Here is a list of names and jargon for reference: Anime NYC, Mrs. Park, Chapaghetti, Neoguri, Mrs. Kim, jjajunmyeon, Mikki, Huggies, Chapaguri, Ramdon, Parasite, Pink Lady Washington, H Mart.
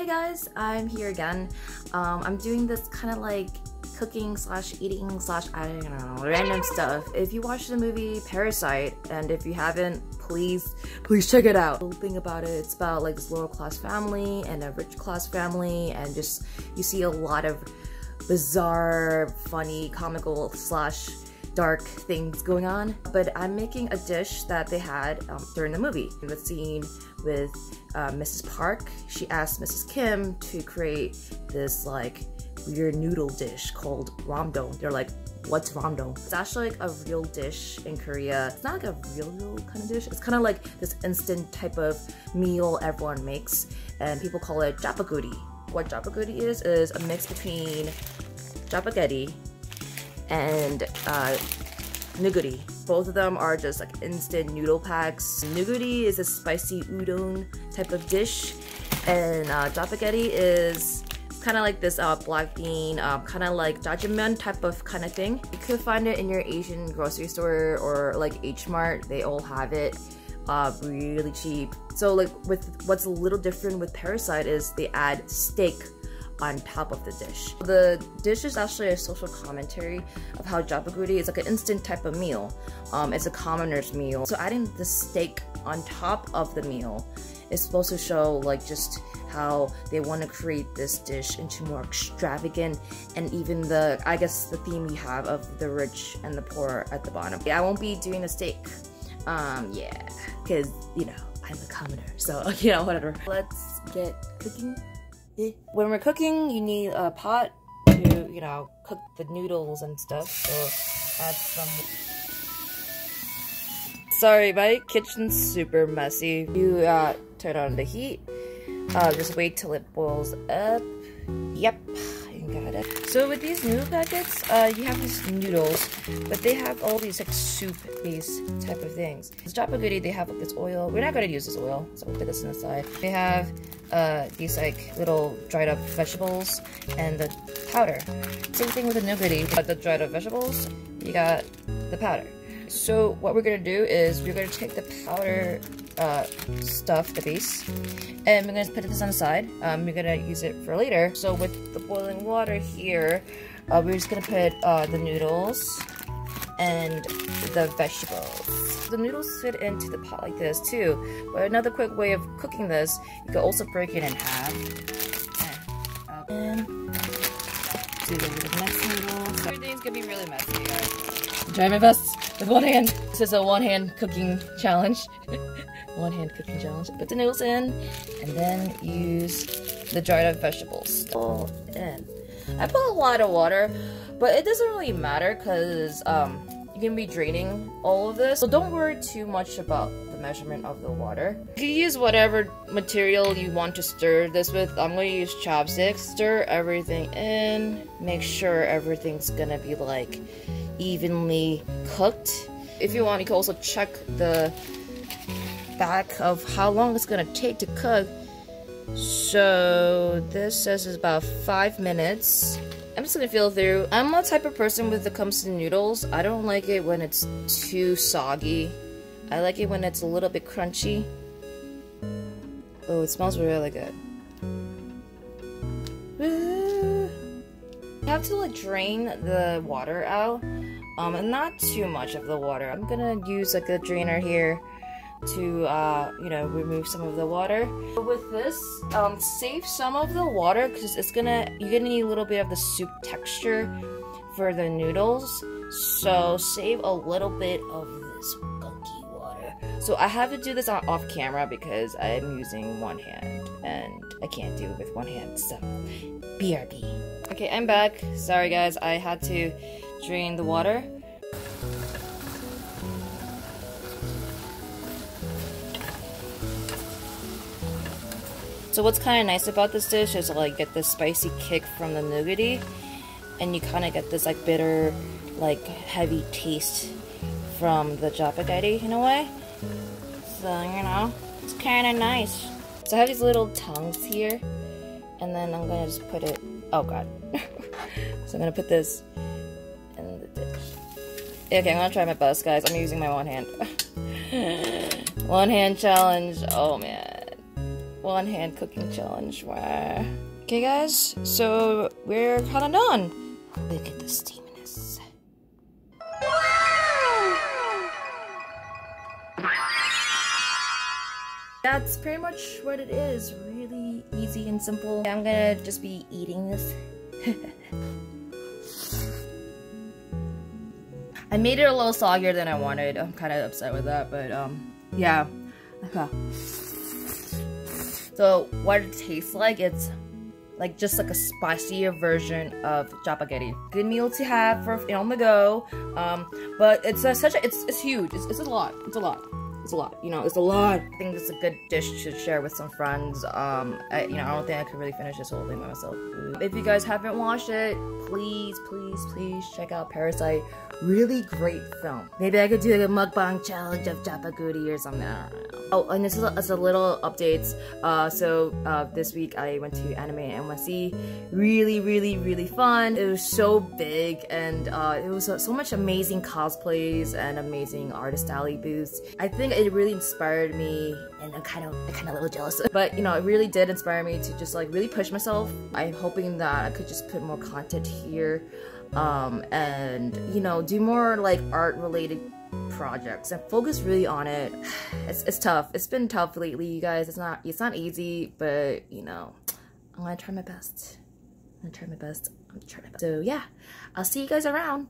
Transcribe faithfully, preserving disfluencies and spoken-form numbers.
Hey guys, I'm here again. Um, I'm doing this kind of like cooking slash eating slash I don't know, random stuff. If you watched the movie Parasite, and if you haven't, please, please check it out. The whole thing about it, it's about like this lower class family and a rich class family, and just you see a lot of bizarre, funny, comical slash dark things going on. But I'm making a dish that they had um, during the movie. In the scene with uh, Missus Park, she asked Missus Kim to create this like weird noodle dish called Ramdon. They're like, what's Ramdon? It's actually like a real dish in Korea. It's not like a real, real kind of dish. It's kind of like this instant type of meal everyone makes, and people call it Chapaguri. What Chapaguri is, is a mix between chapaghetti and uh, Neoguri. Both of them are just like instant noodle packs. Neoguri is a spicy udon type of dish, and uh, chapaghetti is kind of like this uh, black bean, uh, kind of like jjajunmyeon type of kind of thing. You could find it in your Asian grocery store or like H Mart. They all have it, uh, really cheap. So like with what's a little different with Parasite is they add steak on top of the dish. The dish is actually a social commentary of how Chapaguri is like an instant type of meal. Um, it's a commoner's meal. So adding the steak on top of the meal is supposed to show like just how they want to create this dish into more extravagant, and even the, I guess the theme you have of the rich and the poor at the bottom. Yeah, I won't be doing the steak, um, yeah, because you know, I'm a commoner, so you know, whatever. Let's get cooking. When we're cooking, you need a pot to, you know, cook the noodles and stuff, so add some... Sorry, my kitchen's super messy. You, uh, turn on the heat, uh, just wait till it boils up. Yep, you got it. So with these noodle packets, uh, you have these noodles, but they have all these, like, soup-based type of things. This Chapaguri, they have like, this oil. We're not gonna use this oil, so we'll put this on the side. They have... Uh, these like little dried up vegetables and the powder. Same thing with the Neoguri, but the dried up vegetables, you got the powder. So what we're gonna do is we're gonna take the powder uh, stuff, the base, and we're gonna put this on the side. Um, we're gonna use it for later. So with the boiling water here, uh, we're just gonna put uh, the noodles and the vegetables. The noodles fit into the pot like this too, but another quick way of cooking this, you can also break it in half and, up and do the little messy noodles. Everything's gonna be really messy, guys. Try my best with one hand. This is a one hand cooking challenge. One hand cooking challenge. Put the noodles in and then use the dried up vegetables. All in. I put a lot of water, but it doesn't really matter because um, you're going to be draining all of this. So don't worry too much about the measurement of the water. You can use whatever material you want to stir this with. I'm going to use chopsticks. Stir everything in. Make sure everything's going to be like evenly cooked. If you want, you can also check the back of how long it's going to take to cook. So this says it's about five minutes. I'm just gonna feel through. I'm the type of person when it comes to noodles, I don't like it when it's too soggy. I like it when it's a little bit crunchy. Oh, it smells really good. You have to like drain the water out, um, and not too much of the water. I'm gonna use like a drainer here to uh, you know, remove some of the water. But with this, um, save some of the water because it's gonna, you're gonna need a little bit of the soup texture for the noodles. So save a little bit of this gunky water. So I have to do this on off camera because I'm using one hand and I can't do it with one hand. So B R B. Okay, I'm back. Sorry guys, I had to drain the water. So what's kind of nice about this dish is like get this spicy kick from the Neoguri, and you kind of get this like bitter, like heavy taste from the Chapaguri in a way. So you know, it's kind of nice. So I have these little tongues here, and then I'm gonna just put it. Oh god! So I'm gonna put this in the dish. Okay, I'm gonna try my best, guys. I'm using my one hand. One hand challenge. Oh man. one hand cooking challenge. Wow. Okay guys, so we're kinda done. Look at the steaminess. That's pretty much what it is. Really easy and simple. I'm gonna just be eating this. I made it a little soggier than I wanted. I'm kind of upset with that, but um, yeah. So what it tastes like, it's like just like a spicier version of chapaguri. Good meal to have for on the go. Um, but it's a, such a, it's it's huge. It's it's a lot. It's a lot. It's a lot, you know, it's a lot. I think it's a good dish to share with some friends. Um, I, you know, I don't think I could really finish this whole thing by myself. If you guys haven't watched it, please, please, please check out Parasite. Really great film. Maybe I could do like a mukbang challenge of chapaguri or something, I don't know. Oh, and this is a, it's a little updates. Uh, so, uh, this week I went to Anime N Y C. Really, really, really fun. It was so big, and uh, it was uh, so much amazing cosplays and amazing artist alley booths. I think it really inspired me, and I'm kind of, I'm kind of a little jealous. But you know, it really did inspire me to just like really push myself. I'm hoping that I could just put more content here, um, and you know, do more like art-related projects and focus really on it. It's it's tough. It's been tough lately, you guys. It's not it's not easy, but you know, I'm gonna try my best. I'm gonna try my best. I'm gonna try my best. So yeah, I'll see you guys around.